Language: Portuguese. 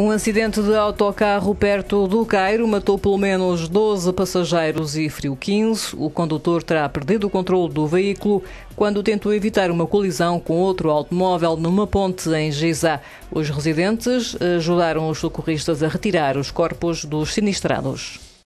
Um acidente de autocarro perto do Cairo matou pelo menos 12 passageiros e feriu 15. O condutor terá perdido o controle do veículo quando tentou evitar uma colisão com outro automóvel numa ponte em Giza. Os residentes ajudaram os socorristas a retirar os corpos dos sinistrados.